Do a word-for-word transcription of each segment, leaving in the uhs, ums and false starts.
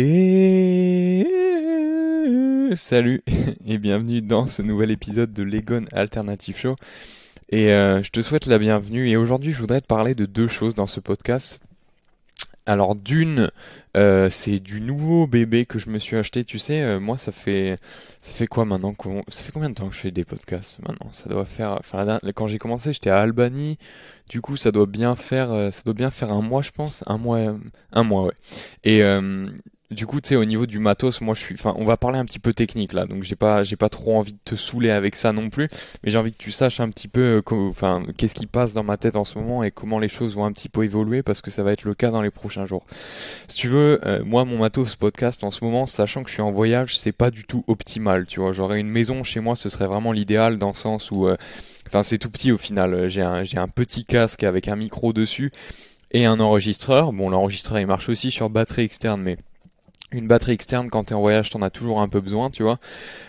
Et salut et bienvenue dans ce nouvel épisode de l'Egon Alternative Show. Et euh, je te souhaite la bienvenue. Et aujourd'hui, je voudrais te parler de deux choses dans ce podcast. Alors d'une, euh, c'est du nouveau bébé que je me suis acheté. Tu sais, euh, moi ça fait ça fait quoi maintenant qu'on... Ça fait combien de temps que je fais des podcasts maintenant? Ça doit faire... Enfin, quand j'ai commencé, j'étais à Albanie. Du coup, ça doit bien faire ça doit bien faire un mois, je pense. Un mois, un mois, ouais. Et euh, du coup, tu sais, au niveau du matos, moi je suis... Enfin, on va parler un petit peu technique là. Donc j'ai pas j'ai pas trop envie de te saouler avec ça non plus. Mais j'ai envie que tu saches un petit peu, enfin, qu'est-ce qui passe dans ma tête en ce moment et comment les choses vont un petit peu évoluer, parce que ça va être le cas dans les prochains jours. Si tu veux, euh, moi mon matos podcast en ce moment, sachant que je suis en voyage, c'est pas du tout optimal. Tu vois, j'aurais une maison chez moi, ce serait vraiment l'idéal dans le sens où... Enfin, euh, c'est tout petit au final. J'ai un j'ai un petit casque avec un micro dessus et un enregistreur. Bon, l'enregistreur il marche aussi sur batterie externe, mais... Une batterie externe, quand t'es en voyage, t'en as toujours un peu besoin, tu vois.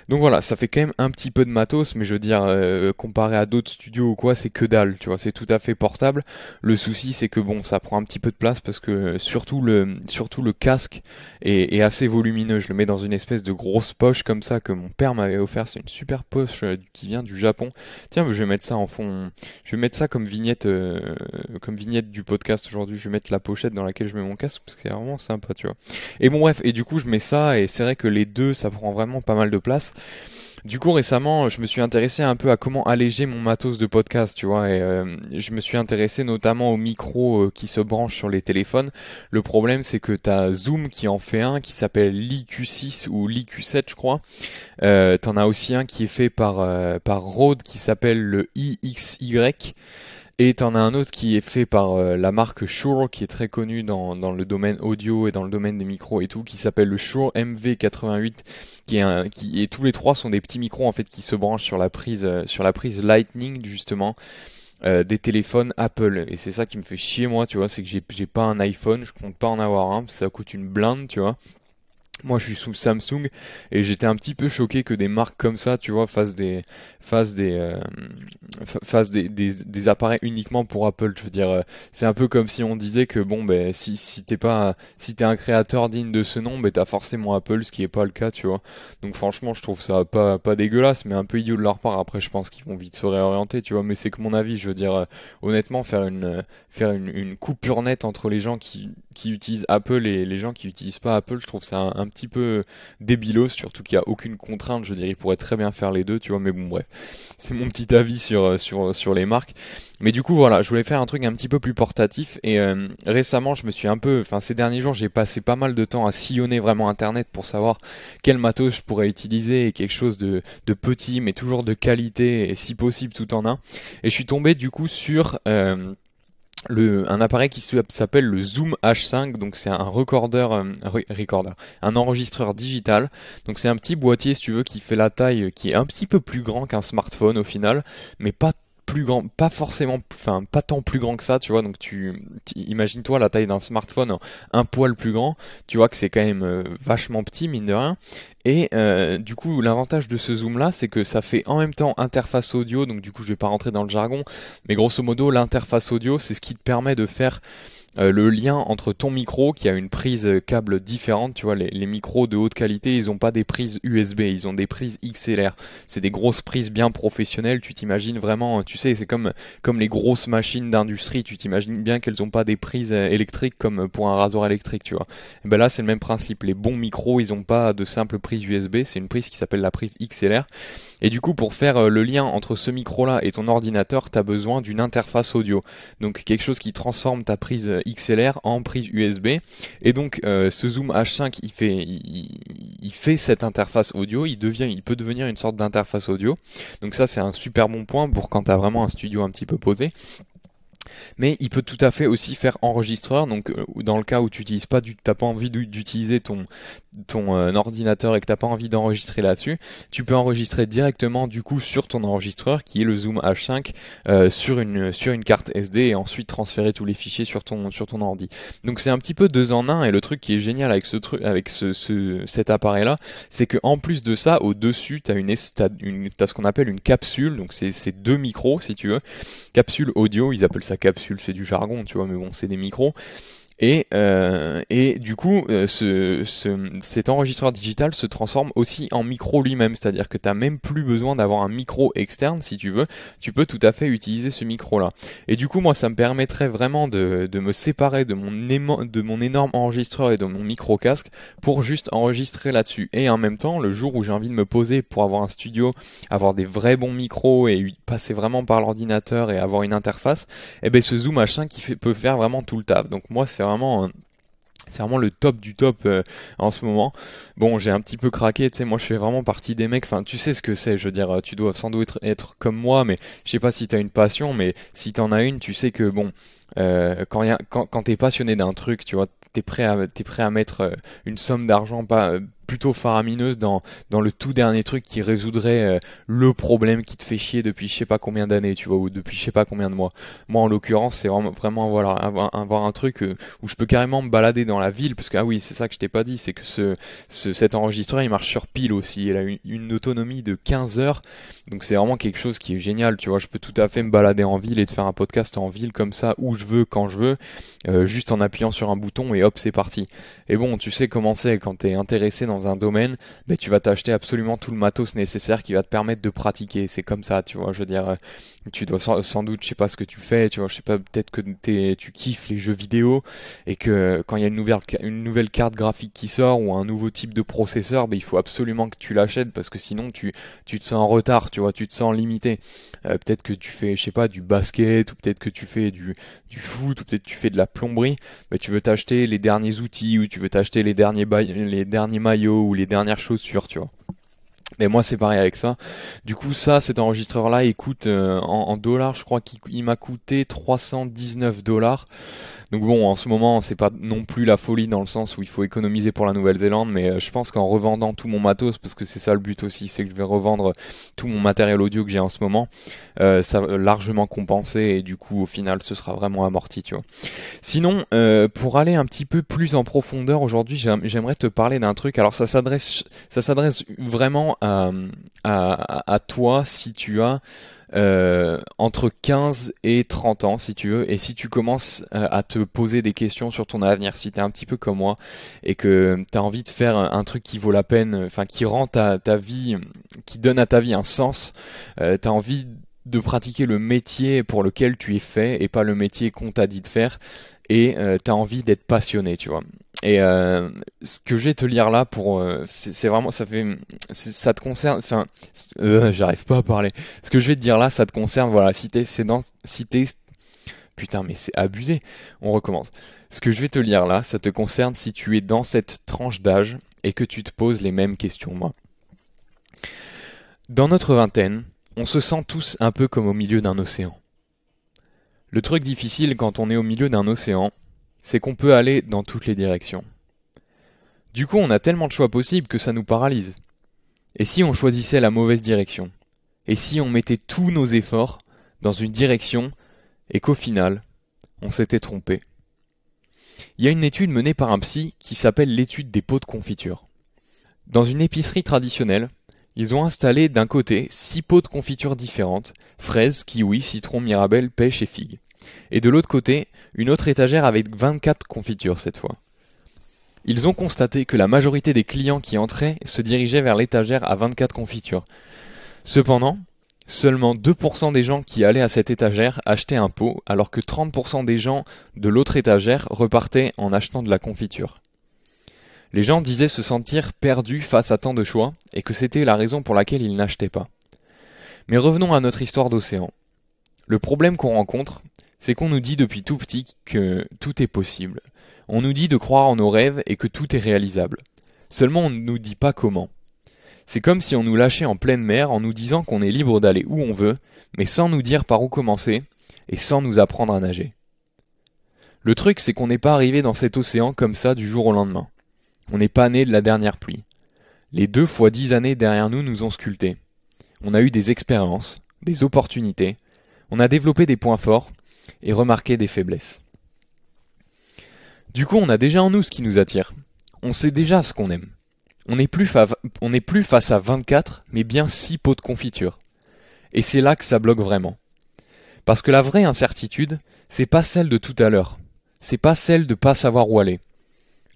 Donc voilà, ça fait quand même un petit peu de matos, mais je veux dire, euh, comparé à d'autres studios ou quoi, c'est que dalle, tu vois. C'est tout à fait portable. Le souci, c'est que bon, ça prend un petit peu de place parce que surtout le surtout le casque est, est assez volumineux. Je le mets dans une espèce de grosse poche comme ça que mon père m'avait offert. C'est une super poche euh, qui vient du Japon. Tiens, je vais mettre ça en fond. Je vais mettre ça comme vignette, euh, comme vignette du podcast aujourd'hui. Je vais mettre la pochette dans laquelle je mets mon casque parce que c'est vraiment sympa, tu vois. Et bon bref. Et du coup je mets ça et c'est vrai que les deux ça prend vraiment pas mal de place. Du coup récemment je me suis intéressé un peu à comment alléger mon matos de podcast, tu vois, et euh, je me suis intéressé notamment aux micros euh, qui se branchent sur les téléphones. Le problème c'est que t'as Zoom qui en fait un qui s'appelle l'I Q six ou l'I Q sept je crois. Euh, t'en as aussi un qui est fait par, euh, par Rode qui s'appelle le I X Y. Et t'en as un autre qui est fait par euh, la marque Shure, qui est très connue dans, dans le domaine audio et dans le domaine des micros et tout, qui s'appelle le Shure M V quatre-vingt-huit, qui est un, qui et tous les trois sont des petits micros en fait qui se branchent sur la prise euh, sur la prise Lightning justement euh, des téléphones Apple. Et c'est ça qui me fait chier moi, tu vois, c'est que j'ai j'ai pas un iPhone, je compte pas en avoir un, parce que ça coûte une blinde, tu vois. Moi, je suis sous Samsung et j'étais un petit peu choqué que des marques comme ça, tu vois, fassent des, fassent des, euh, fassent des, des, des appareils uniquement pour Apple. Je veux dire, c'est un peu comme si on disait que bon, ben, si, si t'es pas, si t'es un créateur digne de ce nom, ben, t'as forcément Apple, ce qui est pas le cas, tu vois. Donc, franchement, je trouve ça pas, pas dégueulasse, mais un peu idiot de leur part. Après, je pense qu'ils vont vite se réorienter, tu vois, mais c'est que mon avis. Je veux dire, euh, honnêtement, faire une, faire une, une coupure nette entre les gens qui, qui utilisent Apple et les gens qui utilisent pas Apple, je trouve ça un, un petit peu débilos, surtout qu'il n'y a aucune contrainte, je dirais, il pourrait très bien faire les deux, tu vois, mais bon, bref, c'est mon petit avis sur, sur, sur les marques. Mais du coup, voilà, je voulais faire un truc un petit peu plus portatif, et euh, récemment, je me suis un peu, enfin, ces derniers jours, j'ai passé pas mal de temps à sillonner vraiment Internet pour savoir quel matos je pourrais utiliser, et quelque chose de, de petit, mais toujours de qualité, et si possible, tout en un, et je suis tombé, du coup, sur... Euh, Le, un appareil qui s'appelle le Zoom H cinq, donc c'est un recorder, un recorder, un enregistreur digital. Donc c'est un petit boîtier, si tu veux, qui fait la taille, qui est un petit peu plus grand qu'un smartphone au final, mais pas plus grand, pas forcément, enfin pas tant plus grand que ça, tu vois. Donc tu, tu imagine-toi la taille d'un smartphone, un poil plus grand, tu vois que c'est quand même euh, vachement petit mine de rien. Et euh, du coup l'avantage de ce zoom là c'est que ça fait en même temps interface audio, donc du coup je vais pas rentrer dans le jargon, mais grosso modo l'interface audio c'est ce qui te permet de faire euh, le lien entre ton micro qui a une prise câble différente, tu vois, les, les micros de haute qualité ils ont pas des prises U S B, ils ont des prises X L R, c'est des grosses prises bien professionnelles, tu t'imagines vraiment, tu sais c'est comme, comme les grosses machines d'industrie, tu t'imagines bien qu'elles ont pas des prises électriques comme pour un rasoir électrique, tu vois. Et ben là c'est le même principe, les bons micros ils ont pas de simples prises U S B, c'est une prise qui s'appelle la prise X L R. Et du coup pour faire le lien entre ce micro là et ton ordinateur, t'as besoin d'une interface audio, donc quelque chose qui transforme ta prise X L R en prise U S B. Et donc euh, ce Zoom H cinq il fait, il, il fait cette interface audio, il, devient, il peut devenir une sorte d'interface audio, donc ça c'est un super bon point pour quand t'as vraiment un studio un petit peu posé. Mais il peut tout à fait aussi faire enregistreur, donc dans le cas où tu n'utilises pas, t'as pas envie d'utiliser ton, ton euh, ordinateur et que t'as pas envie d'enregistrer là-dessus, tu peux enregistrer directement du coup sur ton enregistreur qui est le Zoom H cinq euh, sur une sur une carte S D et ensuite transférer tous les fichiers sur ton sur ton ordi. Donc c'est un petit peu deux en un, et le truc qui est génial avec ce truc avec ce, ce cet appareil-là, c'est que en plus de ça, au-dessus t'as une t'as une t'as ce qu'on appelle une capsule, donc c'est c'est deux micros si tu veux, capsule audio, ils appellent ça capsule, c'est du jargon, tu vois, mais bon, c'est des micros. Et, euh, et du coup, ce, ce, cet enregistreur digital se transforme aussi en micro lui-même, c'est-à-dire que tu n'as même plus besoin d'avoir un micro externe si tu veux, tu peux tout à fait utiliser ce micro-là. Et du coup, moi, ça me permettrait vraiment de, de me séparer de mon, émo, de mon énorme enregistreur et de mon micro-casque pour juste enregistrer là-dessus. Et en même temps, le jour où j'ai envie de me poser pour avoir un studio, avoir des vrais bons micros et passer vraiment par l'ordinateur et avoir une interface, eh ben ce Zoom H cinq qui fait, peut faire vraiment tout le taf. Donc moi, c'est vraiment... C'est vraiment le top du top euh, en ce moment. Bon, j'ai un petit peu craqué, tu sais, moi je fais vraiment partie des mecs, enfin tu sais ce que c'est, je veux dire, tu dois sans doute être comme moi, mais je sais pas si t'as une passion, mais si t'en as une, tu sais que bon, euh, quand, y a, quand, quand t'es passionné d'un truc, tu vois, t'es prêt à, t'es prêt à mettre une somme d'argent pas... Euh, plutôt faramineuse dans dans le tout dernier truc qui résoudrait euh, le problème qui te fait chier depuis je sais pas combien d'années, tu vois, ou depuis je sais pas combien de mois. Moi en l'occurrence, c'est vraiment vraiment voilà, avoir, avoir un truc euh, où je peux carrément me balader dans la ville, parce que ah oui, c'est ça que je t'ai pas dit, c'est que ce, ce cet enregistreur, il marche sur pile aussi, il a une, une autonomie de quinze heures. Donc c'est vraiment quelque chose qui est génial, tu vois, je peux tout à fait me balader en ville et de faire un podcast en ville comme ça où je veux, quand je veux, euh, juste en appuyant sur un bouton et hop, c'est parti. Et bon, tu sais comment c'est quand t'es intéressé dans un domaine, ben tu vas t'acheter absolument tout le matos nécessaire qui va te permettre de pratiquer. C'est comme ça, tu vois, je veux dire, tu dois sans, sans doute, je sais pas ce que tu fais, tu vois, je sais pas, peut-être que t'es, tu kiffes les jeux vidéo et que quand il y a une nouvelle, une nouvelle carte graphique qui sort ou un nouveau type de processeur, ben il faut absolument que tu l'achètes parce que sinon tu, tu te sens en retard, tu vois, tu te sens limité. Euh, peut-être que tu fais, je sais pas, du basket, ou peut-être que tu fais du, du foot, ou peut-être que tu fais de la plomberie, ben tu veux t'acheter les derniers outils, ou tu veux t'acheter les derniers bails, les derniers maillots, ou les dernières chaussures, tu vois. Mais moi c'est pareil avec ça. Du coup ça, cet enregistreur là, il coûte euh, en, en dollars, je crois qu'il il m'a coûté trois cent dix-neuf dollars. Donc bon, en ce moment c'est pas non plus la folie dans le sens où il faut économiser pour la Nouvelle-Zélande, mais euh, je pense qu'en revendant tout mon matos, parce que c'est ça le but aussi, c'est que je vais revendre tout mon matériel audio que j'ai en ce moment, euh, ça va largement compenser et du coup au final ce sera vraiment amorti, tu vois. Sinon, euh, pour aller un petit peu plus en profondeur aujourd'hui, j'aim- j'aimerais te parler d'un truc. Alors ça s'adresse, ça s'adresse vraiment à À, à, à toi si tu as euh, entre quinze et trente ans si tu veux, et si tu commences euh, à te poser des questions sur ton avenir, si t'es un petit peu comme moi et que t'as envie de faire un truc qui vaut la peine, enfin qui rend ta, ta vie, qui donne à ta vie un sens, euh, t'as envie de pratiquer le métier pour lequel tu es fait et pas le métier qu'on t'a dit de faire, et euh, t'as envie d'être passionné, tu vois. Et euh, ce que je vais te lire là, pour euh, c'est, c'est vraiment, ça fait, ça te concerne, enfin euh, j'arrive pas à parler. Ce que je vais te dire là, ça te concerne, voilà, si t'es, c'est dans, si t'es, putain mais c'est abusé, on recommence. Ce que je vais te lire là, ça te concerne si tu es dans cette tranche d'âge et que tu te poses les mêmes questions, moi. Dans notre vingtaine, on se sent tous un peu comme au milieu d'un océan. Le truc difficile quand on est au milieu d'un océan, c'est qu'on peut aller dans toutes les directions. Du coup, on a tellement de choix possibles que ça nous paralyse. Et si on choisissait la mauvaise direction? Et si on mettait tous nos efforts dans une direction et qu'au final, on s'était trompé? Il y a une étude menée par un psy qui s'appelle l'étude des pots de confiture. Dans une épicerie traditionnelle, ils ont installé d'un côté six pots de confiture différentes, fraises, kiwis, citrons, mirabelles, pêches et figues. Et de l'autre côté, une autre étagère avec vingt-quatre confitures cette fois. Ils ont constaté que la majorité des clients qui entraient se dirigeaient vers l'étagère à vingt-quatre confitures. Cependant, seulement deux pour cent des gens qui allaient à cette étagère achetaient un pot, alors que trente pour cent des gens de l'autre étagère repartaient en achetant de la confiture. Les gens disaient se sentir perdus face à tant de choix, et que c'était la raison pour laquelle ils n'achetaient pas. Mais revenons à notre histoire d'océan. Le problème qu'on rencontre, c'est qu'on nous dit depuis tout petit que tout est possible. On nous dit de croire en nos rêves et que tout est réalisable. Seulement on ne nous dit pas comment. C'est comme si on nous lâchait en pleine mer en nous disant qu'on est libre d'aller où on veut, mais sans nous dire par où commencer et sans nous apprendre à nager. Le truc, c'est qu'on n'est pas arrivé dans cet océan comme ça du jour au lendemain. On n'est pas né de la dernière pluie. Les deux fois dix années derrière nous nous ont sculptés. On a eu des expériences, des opportunités, on a développé des points forts et remarqué des faiblesses. Du coup, on a déjà en nous ce qui nous attire. On sait déjà ce qu'on aime. On n'est plus, fa- on n'est plus face à vingt-quatre, mais bien six pots de confiture. Et c'est là que ça bloque vraiment. Parce que la vraie incertitude, c'est pas celle de tout à l'heure. c'est pas celle de pas savoir où aller.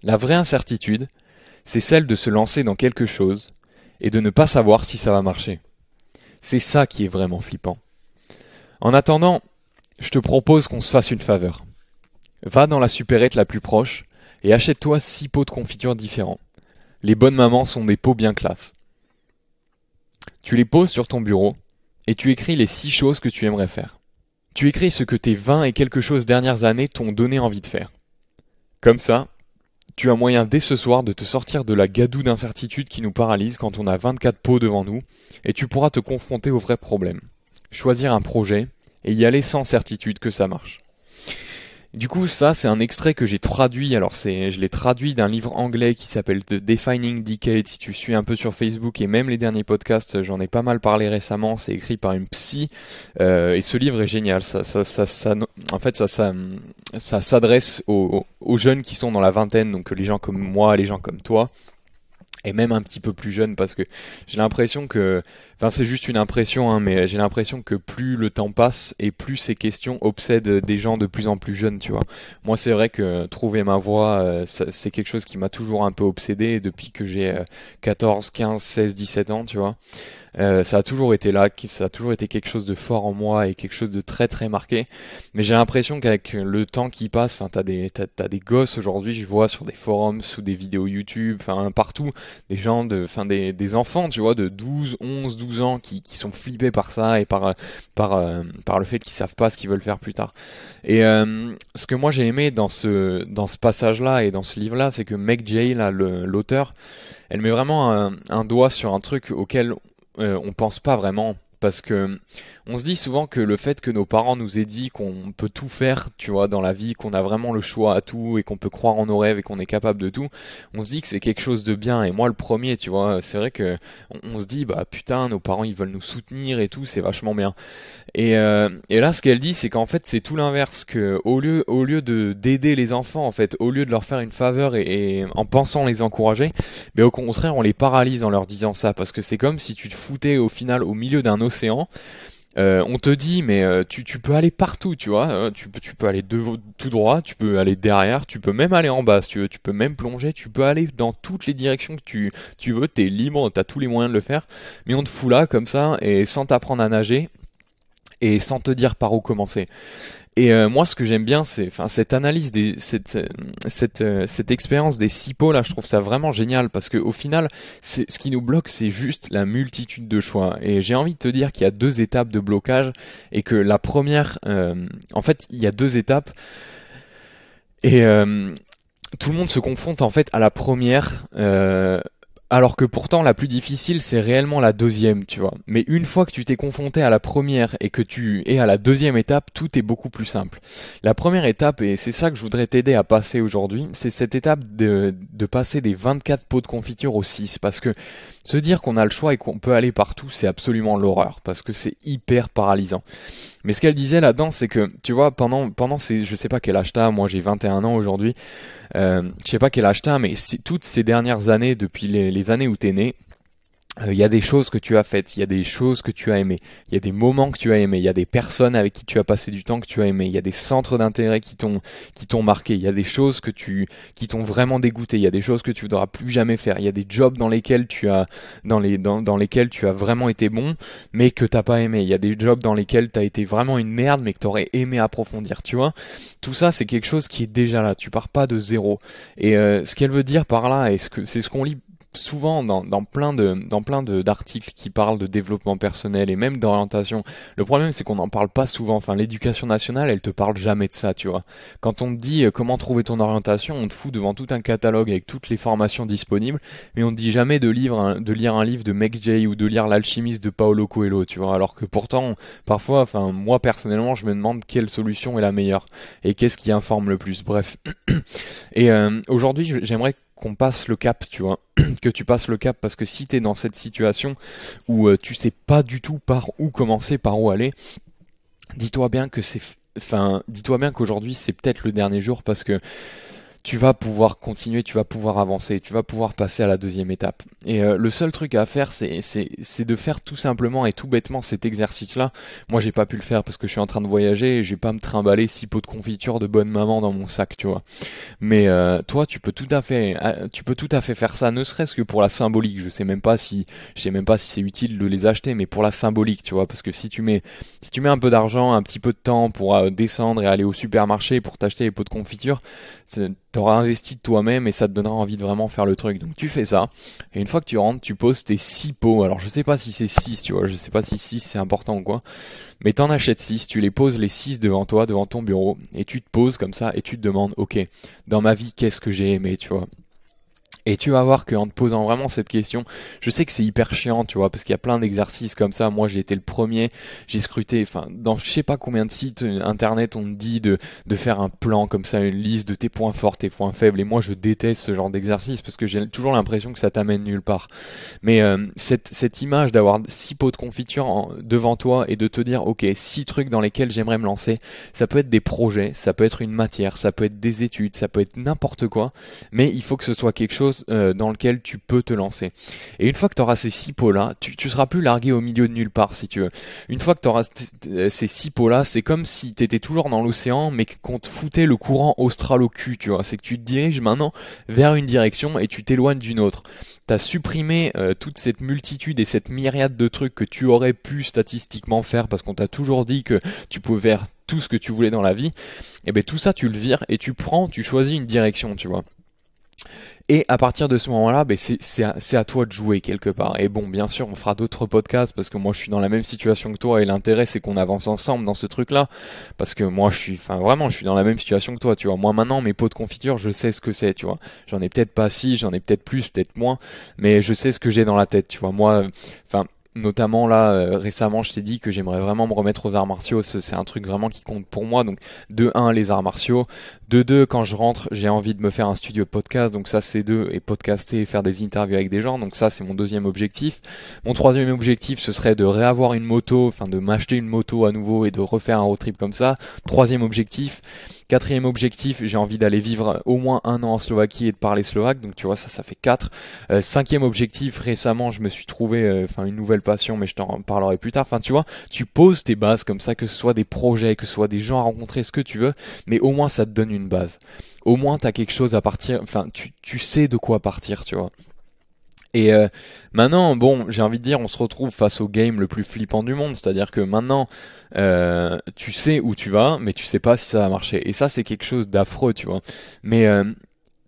La vraie incertitude, c'est celle de se lancer dans quelque chose et de ne pas savoir si ça va marcher. C'est ça qui est vraiment flippant. En attendant, je te propose qu'on se fasse une faveur. Va dans la supérette la plus proche et achète-toi six pots de confiture différents. Les bonnes mamans sont des pots bien classe. Tu les poses sur ton bureau et tu écris les six choses que tu aimerais faire. Tu écris ce que tes vingt et quelque chose dernières années t'ont donné envie de faire. Comme ça, tu as moyen dès ce soir de te sortir de la gadoue d'incertitude qui nous paralyse quand on a vingt-quatre pots devant nous, et tu pourras te confronter aux vrais problèmes. Choisir un projet et y aller sans certitude que ça marche. Du coup, ça, c'est un extrait que j'ai traduit. Alors, c'est, je l'ai traduit d'un livre anglais qui s'appelle The Defining Decade. Si tu suis un peu sur Facebook et même les derniers podcasts, j'en ai pas mal parlé récemment. C'est écrit par une psy. Euh, et ce livre est génial. Ça, ça, ça, ça, en fait, ça, ça, ça s'adresse aux, aux jeunes qui sont dans la vingtaine. Donc, les gens comme moi, les gens comme toi. Et même un petit peu plus jeune, parce que j'ai l'impression que, enfin c'est juste une impression, hein, mais j'ai l'impression que plus le temps passe et plus ces questions obsèdent des gens de plus en plus jeunes, tu vois. Moi c'est vrai que trouver ma voie, c'est quelque chose qui m'a toujours un peu obsédé depuis que j'ai quatorze, quinze, seize, dix-sept ans, tu vois. Euh, ça a toujours été là, ça a toujours été quelque chose de fort en moi et quelque chose de très très marqué. Mais j'ai l'impression qu'avec le temps qui passe, enfin t'as des t'as, t'as des gosses aujourd'hui, je vois sur des forums, sous des vidéos YouTube, enfin partout, des gens de, enfin des des enfants, tu vois, de douze, onze, douze ans qui qui sont flippés par ça et par par euh, par le fait qu'ils savent pas ce qu'ils veulent faire plus tard. Et euh, ce que moi j'ai aimé dans ce dans ce passage là et dans ce livre là, c'est que Meg Jay là, le, l'auteur, elle met vraiment un, un doigt sur un truc auquel Euh, on pense pas vraiment, parce que on se dit souvent que le fait que nos parents nous aient dit qu'on peut tout faire, tu vois, dans la vie, qu'on a vraiment le choix à tout et qu'on peut croire en nos rêves et qu'on est capable de tout, on se dit que c'est quelque chose de bien. Et moi le premier, tu vois, c'est vrai que on, on se dit bah putain, nos parents ils veulent nous soutenir et tout, c'est vachement bien. Et euh, et là ce qu'elle dit, c'est qu'en fait c'est tout l'inverse, que au lieu au lieu de d'aider les enfants, en fait, au lieu de leur faire une faveur et, et en pensant les encourager, ben au contraire on les paralyse en leur disant ça, parce que c'est comme si tu te foutais au final au milieu d'un océan. Euh, on te dit mais euh, tu, tu peux aller partout, tu vois, euh, tu, tu peux aller de, tout droit, tu peux aller derrière, tu peux même aller en bas si tu veux, tu peux même plonger, tu peux aller dans toutes les directions que tu, tu veux, t'es libre, t'as tous les moyens de le faire, mais on te fout là comme ça et sans t'apprendre à nager et sans te dire par où commencer. Et euh, moi ce que j'aime bien, c'est enfin cette analyse des cette cette euh, cette expérience des six pots là, je trouve ça vraiment génial, parce que au final c'est ce qui nous bloque, c'est juste la multitude de choix. Et j'ai envie de te dire qu'il y a deux étapes de blocage, et que la première euh, en fait, il y a deux étapes et euh, tout le monde se confronte en fait à la première, euh alors que pourtant la plus difficile c'est réellement la deuxième, tu vois. Mais une fois que tu t'es confronté à la première et que tu es à la deuxième étape, tout est beaucoup plus simple. La première étape, et c'est ça que je voudrais t'aider à passer aujourd'hui, c'est cette étape de, de passer des vingt-quatre pots de confiture aux six, parce que se dire qu'on a le choix et qu'on peut aller partout, c'est absolument l'horreur, parce que c'est hyper paralysant. Mais ce qu'elle disait là-dedans, c'est que, tu vois, pendant pendant ces, je sais pas quel âge t'as, moi j'ai vingt et un ans aujourd'hui, euh, je sais pas quel âge t'as, mais c'est, toutes ces dernières années, depuis les, les années où t'es né, il euh, y a des choses que tu as faites, il y a des choses que tu as aimées, il y a des moments que tu as aimés, il y a des personnes avec qui tu as passé du temps que tu as aimé, il y a des centres d'intérêt qui t'ont qui t'ont marqué, il y a des choses que tu qui t'ont vraiment dégoûté, il y a des choses que tu voudras plus jamais faire, il y a des jobs dans lesquels tu as dans les dans dans lesquels tu as vraiment été bon mais que t'as pas aimé, il y a des jobs dans lesquels t'as été vraiment une merde mais que t'aurais aimé approfondir, tu vois. Tout ça c'est quelque chose qui est déjà là, tu pars pas de zéro. Et euh, ce qu'elle veut dire par là, et ce que c'est ce qu'on lit souvent dans, dans plein de dans plein de d'articles qui parlent de développement personnel et même d'orientation. Le problème c'est qu'on n'en parle pas souvent. Enfin, l'éducation nationale, elle te parle jamais de ça, tu vois. Quand on te dit comment trouver ton orientation, on te fout devant tout un catalogue avec toutes les formations disponibles, mais on te dit jamais de livre de lire un livre de Meg Jay ou de lire l'Alchimiste de Paolo Coelho, tu vois. Alors que pourtant, parfois, enfin moi personnellement, je me demande quelle solution est la meilleure et qu'est-ce qui informe le plus. Bref. Et euh, aujourd'hui, j'aimerais qu'on passe le cap, tu vois, que tu passes le cap, parce que si t'es dans cette situation où euh, tu sais pas du tout par où commencer, par où aller, dis-toi bien que c'est, enfin, dis-toi bien qu'aujourd'hui c'est peut-être le dernier jour, parce que tu vas pouvoir continuer, tu vas pouvoir avancer, tu vas pouvoir passer à la deuxième étape. Et euh, le seul truc à faire, c'est c'est c'est de faire tout simplement et tout bêtement cet exercice-là. Moi, j'ai pas pu le faire parce que je suis en train de voyager et j'ai pas à me trimballer six pots de confiture de Bonne Maman dans mon sac, tu vois. Mais euh, toi, tu peux tout à fait, tu peux tout à fait faire ça, ne serait-ce que pour la symbolique. Je sais même pas si, je sais même pas si c'est utile de les acheter, mais pour la symbolique, tu vois, parce que si tu mets, si tu mets un peu d'argent, un petit peu de temps pour euh, descendre et aller au supermarché pour t'acheter les pots de confiture, t'auras investi de toi-même et ça te donnera envie de vraiment faire le truc. Donc tu fais ça, et une fois que tu rentres, tu poses tes six pots. Alors je sais pas si c'est six, tu vois, je sais pas si six c'est important ou quoi, mais t'en achètes six, tu les poses les six devant toi, devant ton bureau, et tu te poses comme ça et tu te demandes, ok, dans ma vie, qu'est-ce que j'ai aimé, tu vois. Et tu vas voir qu'en te posant vraiment cette question, je sais que c'est hyper chiant, tu vois, parce qu'il y a plein d'exercices comme ça. Moi, j'ai été le premier, j'ai scruté, enfin, dans je sais pas combien de sites internet, on me dit de de faire un plan comme ça, une liste de tes points forts, tes points faibles. Et moi, je déteste ce genre d'exercice parce que j'ai toujours l'impression que ça t'amène nulle part. Mais euh, cette cette image d'avoir six pots de confiture en, devant toi et de te dire, ok, six trucs dans lesquels j'aimerais me lancer. Ça peut être des projets, ça peut être une matière, ça peut être des études, ça peut être n'importe quoi. Mais il faut que ce soit quelque chose dans lequel tu peux te lancer. Et une fois que tu auras ces six pots là, tu, tu seras plus largué au milieu de nulle part, si tu veux. Une fois que tu auras ces six pots là, c'est comme si tu étais toujours dans l'océan mais qu'on te foutait le courant austral au cul, tu vois. C'est que tu te diriges maintenant vers une direction et tu t'éloignes d'une autre. T'as supprimé euh, toute cette multitude et cette myriade de trucs que tu aurais pu statistiquement faire parce qu'on t'a toujours dit que tu pouvais faire tout ce que tu voulais dans la vie. Et ben tout ça tu le vires et tu prends, tu choisis une direction, tu vois. Et à partir de ce moment-là, ben c'est c'est à, c'est à toi de jouer quelque part. Et bon, bien sûr, on fera d'autres podcasts parce que moi, je suis dans la même situation que toi. Et l'intérêt, c'est qu'on avance ensemble dans ce truc-là, parce que moi, je suis, enfin, vraiment, je suis dans la même situation que toi. Tu vois, moi maintenant, mes pots de confiture, je sais ce que c'est. Tu vois, j'en ai peut-être pas si, j'en ai peut-être plus, peut-être moins, mais je sais ce que j'ai dans la tête. Tu vois, moi, enfin. Notamment là, euh, récemment, je t'ai dit que j'aimerais vraiment me remettre aux arts martiaux. C'est un truc vraiment qui compte pour moi. Donc, de un, les arts martiaux. De deux, quand je rentre, j'ai envie de me faire un studio podcast. Donc ça, c'est deux. Et podcaster et faire des interviews avec des gens. Donc ça, c'est mon deuxième objectif. Mon troisième objectif, ce serait de réavoir une moto. Enfin, de m'acheter une moto à nouveau et de refaire un road trip comme ça. Troisième objectif. Quatrième objectif, j'ai envie d'aller vivre au moins un an en Slovaquie et de parler slovaque. Donc tu vois, ça, ça fait quatre. Euh, cinquième objectif, récemment, je me suis trouvé enfin euh, une nouvelle passion, mais je t'en parlerai plus tard. Enfin, tu vois, tu poses tes bases comme ça, que ce soit des projets, que ce soit des gens à rencontrer, ce que tu veux, mais au moins ça te donne une base. Au moins t'as quelque chose à partir. Enfin, tu tu sais de quoi partir, tu vois. Et euh, maintenant, bon, j'ai envie de dire, on se retrouve face au game le plus flippant du monde, c'est-à-dire que maintenant, euh, tu sais où tu vas, mais tu sais pas si ça va marcher. Et ça, c'est quelque chose d'affreux, tu vois. Mais euh,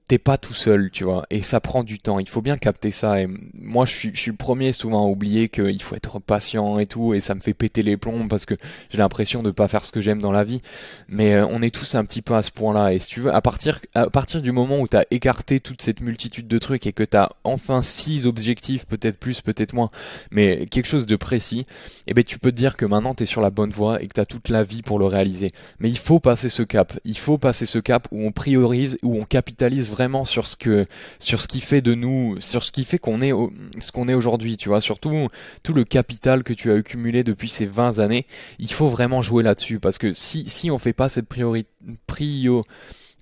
t'es pas tout seul, tu vois, et ça prend du temps. Il faut bien capter ça. Et moi, je suis, je suis le premier souvent à oublier qu'il faut être patient et tout, et ça me fait péter les plombs parce que j'ai l'impression de pas faire ce que j'aime dans la vie. Mais euh, on est tous un petit peu à ce point-là. Et si tu veux, à partir, à partir du moment où t'as écarté toute cette multitude de trucs et que t'as enfin six objectifs, peut-être plus, peut-être moins, mais quelque chose de précis, eh ben tu peux te dire que maintenant t'es sur la bonne voie et que t'as toute la vie pour le réaliser. Mais il faut passer ce cap. Il faut passer ce cap où on priorise, où on capitalise vraiment sur ce que sur ce qui fait de nous, sur ce qui fait qu'on est au, ce qu'on est aujourd'hui, tu vois, surtout tout le capital que tu as accumulé depuis ces vingt années. Il faut vraiment jouer là-dessus parce que si si on fait pas cette priori prio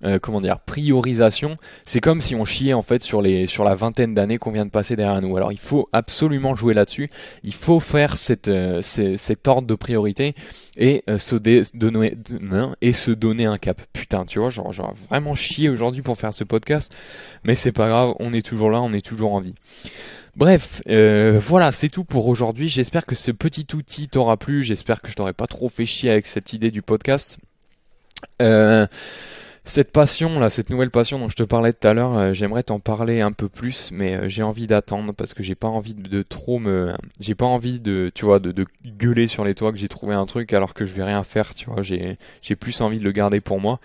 Euh, comment dire, priorisation, c'est comme si on chiait en fait sur les sur la vingtaine d'années qu'on vient de passer derrière nous. Alors il faut absolument jouer là-dessus, il faut faire cette euh, cette, cette ordre de priorité et euh, se dé, donner et se donner un cap. Putain, tu vois, genre, genre vraiment chier aujourd'hui pour faire ce podcast, mais c'est pas grave, on est toujours là, on est toujours en vie. Bref, euh, voilà, c'est tout pour aujourd'hui. J'espère que ce petit outil t'aura plu, j'espère que je t'aurais pas trop fait chier avec cette idée du podcast. Euh Cette passion là, cette nouvelle passion dont je te parlais tout à l'heure, euh, j'aimerais t'en parler un peu plus, mais euh, j'ai envie d'attendre parce que j'ai pas envie de, de trop me, j'ai pas envie de, tu vois, de, de gueuler sur les toits que j'ai trouvé un truc alors que je vais rien faire, tu vois. J'ai, j'ai plus envie de le garder pour moi.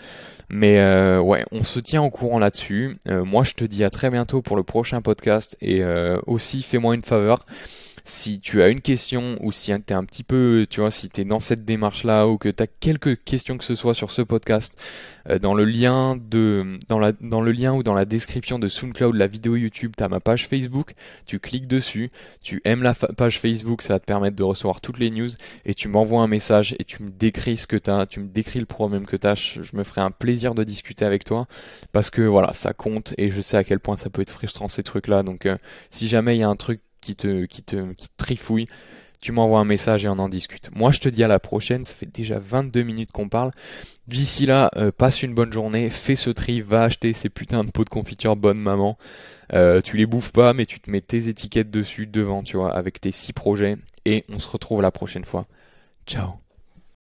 Mais euh, ouais, on se tient au courant là-dessus. Euh, moi, je te dis à très bientôt pour le prochain podcast et euh, aussi fais-moi une faveur. si tu as une question ou si tu es un petit peu, tu vois, si tu es dans cette démarche-là ou que tu as quelques questions que ce soit sur ce podcast, euh, dans le lien de, dans la, dans le lien ou dans la description de SoundCloud, la vidéo YouTube, tu as ma page Facebook, tu cliques dessus, tu aimes la page Facebook, ça va te permettre de recevoir toutes les news et tu m'envoies un message et tu me décris ce que tu as, tu me décris le problème que tu as, je, je me ferai un plaisir de discuter avec toi parce que voilà, ça compte et je sais à quel point ça peut être frustrant ces trucs-là, donc euh, si jamais il y a un truc qui te, qui te, qui te trifouille, tu m'envoies un message et on en discute. Moi, je te dis à la prochaine, ça fait déjà vingt-deux minutes qu'on parle. D'ici là, euh, passe une bonne journée, fais ce tri, va acheter ces putains de pots de confiture Bonne Maman. Euh, tu les bouffes pas, mais tu te mets tes étiquettes dessus, devant, tu vois, avec tes six projets. Et on se retrouve la prochaine fois. Ciao.